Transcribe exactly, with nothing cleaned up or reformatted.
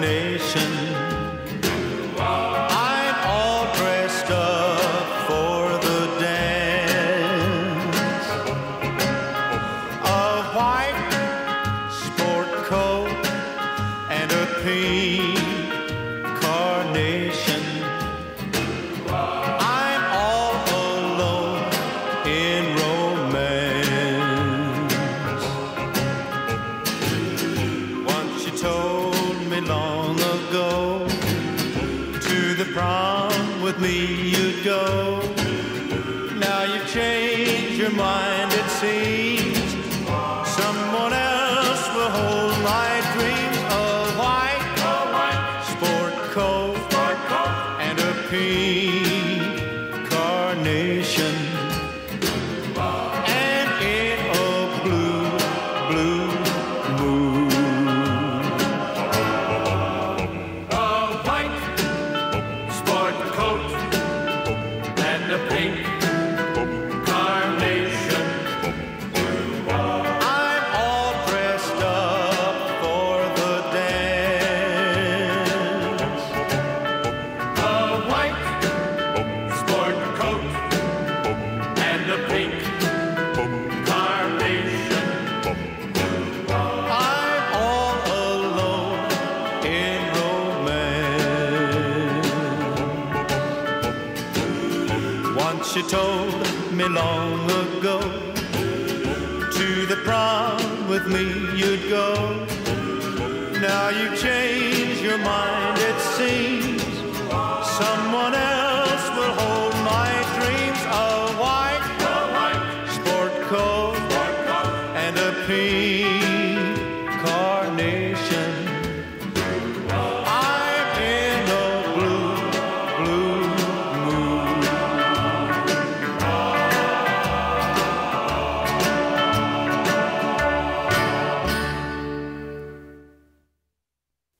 nation. I'm all dressed up for the dance. A white sport coat and a pink carnation. I'm all alone in romance. Once you told me long ago, to the prom with me you'd go. Now you've changed your mind, it seems. Someone else will hold my dreams. A white, a white sport coat, sport coat, and a pink carnation, and in a blue, blue moon. A white sport coat and a pink carnation. I'm all dressed up for the dance. A white sport coat and a pink carnation. I'm all alone in romance. Once you told me long ago, to the prom with me you'd go. Now you've changed your mind.